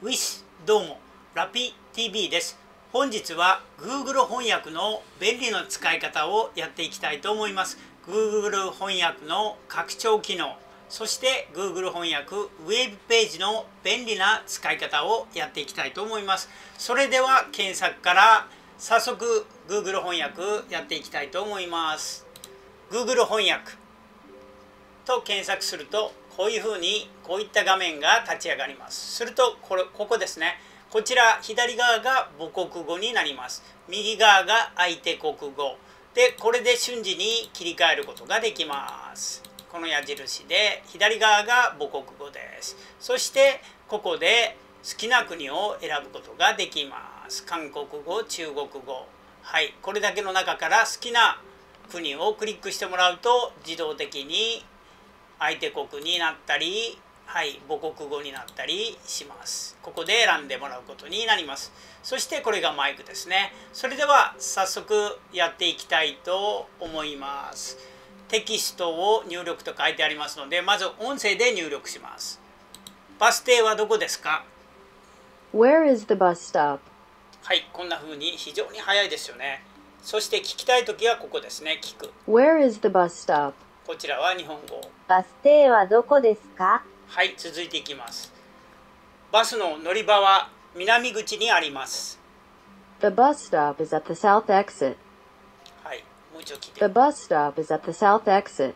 ウィスどうもラピ TV です。本日は Google 翻訳の便利な使い方をやっていきたいと思います。 Google 翻訳の拡張機能、そして Google 翻訳ウェブページの便利な使い方をやっていきたいと思います。それでは検索から早速 Google 翻訳やっていきたいと思います。 Google 翻訳と検索するとこういうふうにこういった画面が立ち上がります。するとここですね。こちら左側が母国語になります。右側が相手国語で、これで瞬時に切り替えることができます。この矢印で左側が母国語です。そしてここで好きな国を選ぶことができます。韓国語、中国語、はい、これだけの中から好きな国をクリックしてもらうと自動的に相手国になったり、はい、母国語になったりします。ここで選んでもらうことになります。そしてこれがマイクですね。それでは早速やっていきたいと思います。テキストを入力と書いてありますので、まず音声で入力します。バス停はどこですか？ Where is the bus stop? はい、こんな風に非常に早いですよね。そして聞きたいときはここですね。聞く。Where is the bus stop? こちらは日本語。バス停はどこですか？はい、続いていきます。バスの乗り場は南口にあります。The bus stop is at the south exit. はい、もう一度聞いて。The bus stop is at the south exit.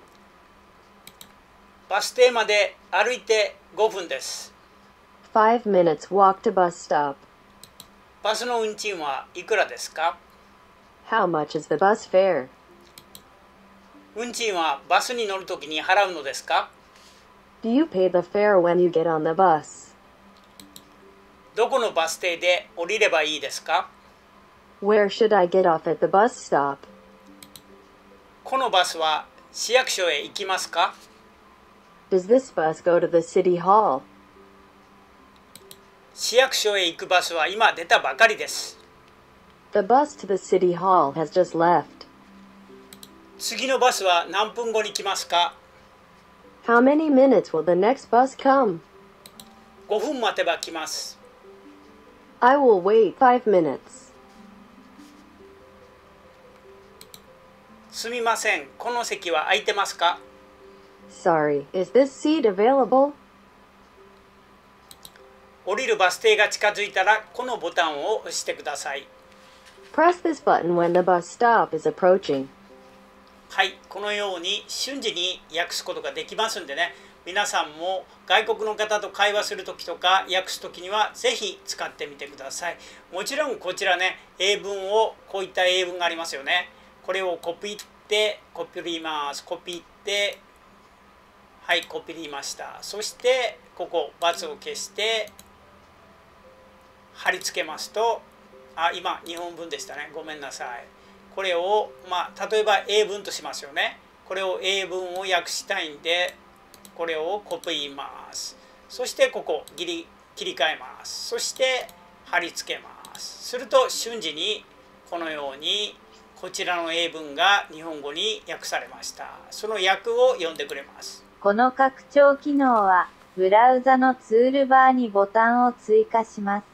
バス停まで歩いて5分です。5 minutes walk to bus stop. バスの運賃はいくらですか？ How much is the bus fare? 運賃はバスに乗るときに払うのですか？Do you pay the fare when you get on the bus? どこのバス停で降りればいいですか？ Where should I get off at the bus stop? このバスは市役所へ行きますか？ Does this bus go to the city hall? 市役所へ行くバスは今出たばかりです。The bus to the city hall has just left. 次のバスは何分後に来ますか？How many minutes will the next bus come? 5分待てば来ます。I will wait 5 minutes. すみません、この席は空いてますか？ Sorry, is this seat available? 降りるバス停が近づいたらこのボタンを押してください。Press this button when the bus stop is approaching.はい、このように瞬時に訳すことができますんでね、皆さんも外国の方と会話するときとか訳すときにはぜひ使ってみてください。もちろんこちらね、英文をこういった英文がありますよね。これをコピってコピります。コピって、はい、コピりました。そしてここ×を消して貼り付けますと、あ、今日本文でしたね。ごめんなさい。これを、まあ、例えば英文としますよね。これを英文を訳したいんで、これをコピーます。そしてここ切り替えます。そして貼り付けます。すると瞬時にこのようにこちらの英文が日本語に訳されました。その訳を読んでくれます。この拡張機能はブラウザのツールバーにボタンを追加します。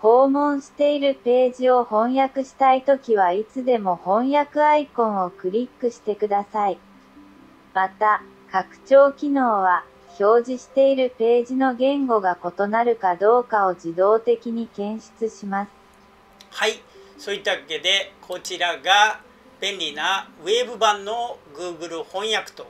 訪問しているページを翻訳したいときはいつでも翻訳アイコンをクリックしてください。また、拡張機能は表示しているページの言語が異なるかどうかを自動的に検出します。はい、そういったわけでこちらが便利なウェブ版の Google 翻訳と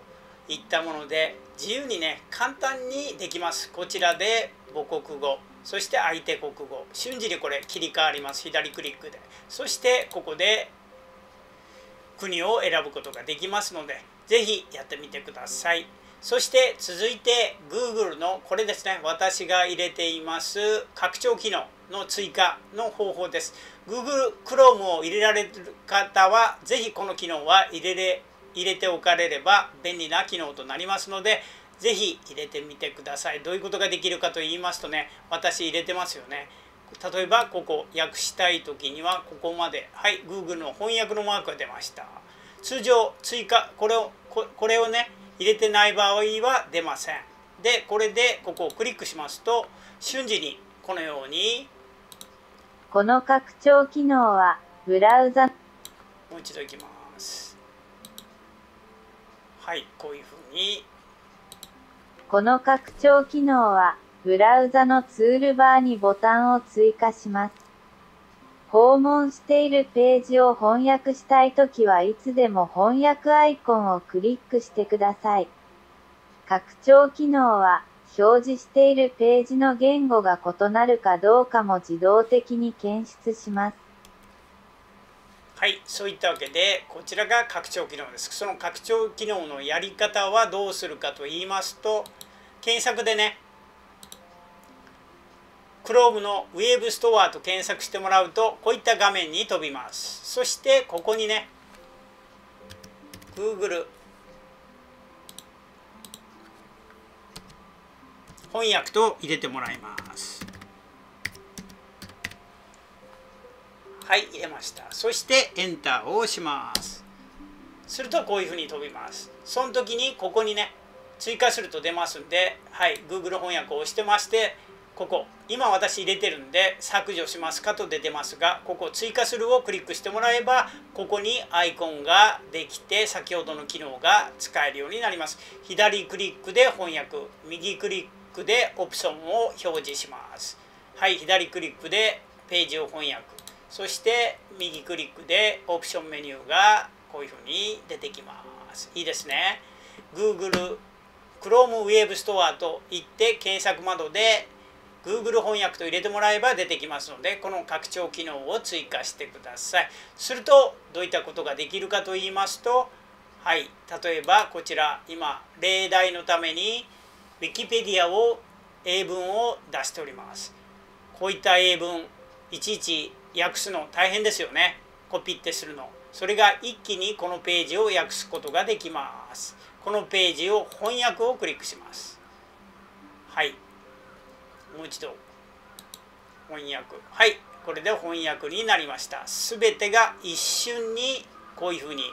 いったもので、自由にね、簡単にできます。こちらで母国語。そして相手国語、瞬時にこれ切り替わります。左クリックで、そしてここで国を選ぶことができますので、ぜひやってみてください。そして続いて Google のこれですね、私が入れています拡張機能の追加の方法です。 Google Chrome を入れられる方はぜひこの機能は入れておかれれば便利な機能となりますので、ぜひ入れてみてください。どういうことができるかと言いますとね、私入れてますよね。例えばここ訳したい時にはここまで、はい、Google の翻訳のマークが出ました。通常追加、これをね、入れてない場合は出ません。で、これでここをクリックしますと、瞬時にこのように。この拡張機能はブラウザ、もう一度いきます。はい、こういうふうに。この拡張機能はブラウザのツールバーにボタンを追加します。訪問しているページを翻訳したいときはいつでも翻訳アイコンをクリックしてください。拡張機能は表示しているページの言語が異なるかどうかも自動的に検出します。はい、そういったわけでこちらが拡張機能です。その拡張機能のやり方はどうするかと言いますと、検索でね、Chrome のウェブストアと検索してもらうとこういった画面に飛びます。そしてここにね、Google 翻訳と入れてもらいます。はい、入れました。そしてエンターを押します。するとこういうふうに飛びます。その時にここにね、追加すると出ますんで、はい、Google 翻訳を押してまして、ここ今私入れてるんで削除しますかと出てますが、ここ追加するをクリックしてもらえば、ここにアイコンができて先ほどの機能が使えるようになります。左クリックで翻訳、右クリックでオプションを表示します。はい、左クリックでページを翻訳、そして右クリックでオプションメニューがこういうふうに出てきます。いいですね。Google、Chrome Web Store といって検索窓でGoogle 翻訳と入れてもらえば出てきますので、この拡張機能を追加してください。するとどういったことができるかと言いますと、はい、例えばこちら今例題のために Wikipedia を英文を出しております。こういった英文いちいち訳すの大変ですよね。コピってするの。それが一気にこのページを訳すことができます。このページを翻訳をクリックします。はい。もう一度翻訳。はい、これで翻訳になりました。全てが一瞬にこういうふうに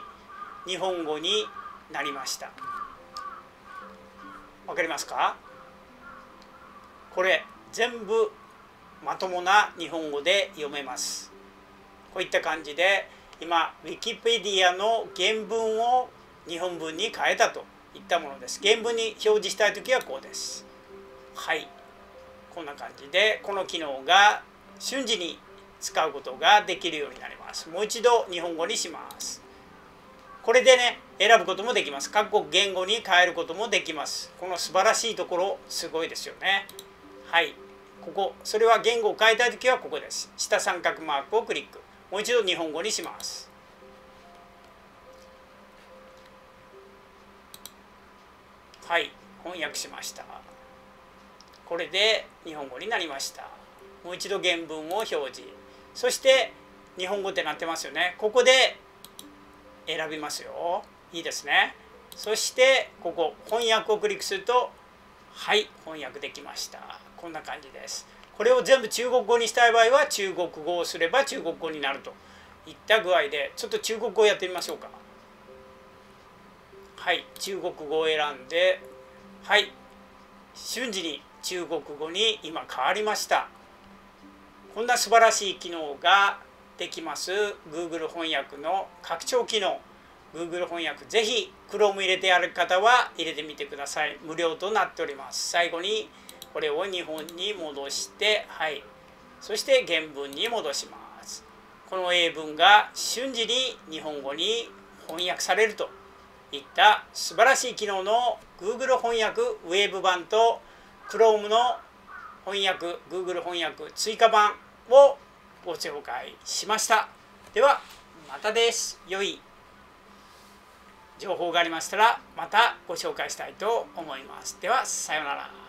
日本語になりました。わかりますか？これ全部まともな日本語で読めます。こういった感じで今 Wikipedia の原文を日本文に変えたといったものです。原文に表示したい時はこうです。はい、こんな感じでこの機能が瞬時に使うことができるようになります。もう一度日本語にします。これでね、選ぶこともできます。各国言語に変えることもできます。この素晴らしいところ、すごいですよね。はい、ここ、それは言語を変えたいときはここです。下三角マークをクリック。もう一度日本語にします。はい、翻訳しました。これで日本語になりました。もう一度原文を表示。そして日本語ってなってますよね。ここで選びますよ。いいですね。そしてここ翻訳をクリックすると、はい、翻訳できました。こんな感じです。これを全部中国語にしたい場合は中国語をすれば中国語になるといった具合で、ちょっと中国語をやってみましょうか。はい、中国語を選んで、はい、瞬時に中国語に今変わりました。こんな素晴らしい機能ができます Google 翻訳の拡張機能。Google 翻訳、ぜひ Chrome 入れてやる方は入れてみてください。無料となっております。最後にこれを日本に戻して、はい。そして原文に戻します。この英文が瞬時に日本語に翻訳されるといった素晴らしい機能の Google 翻訳ウェブ版とChrome の翻訳、Google 翻訳追加版をご紹介しました。では、またです。良い情報がありましたら、またご紹介したいと思います。では、さようなら。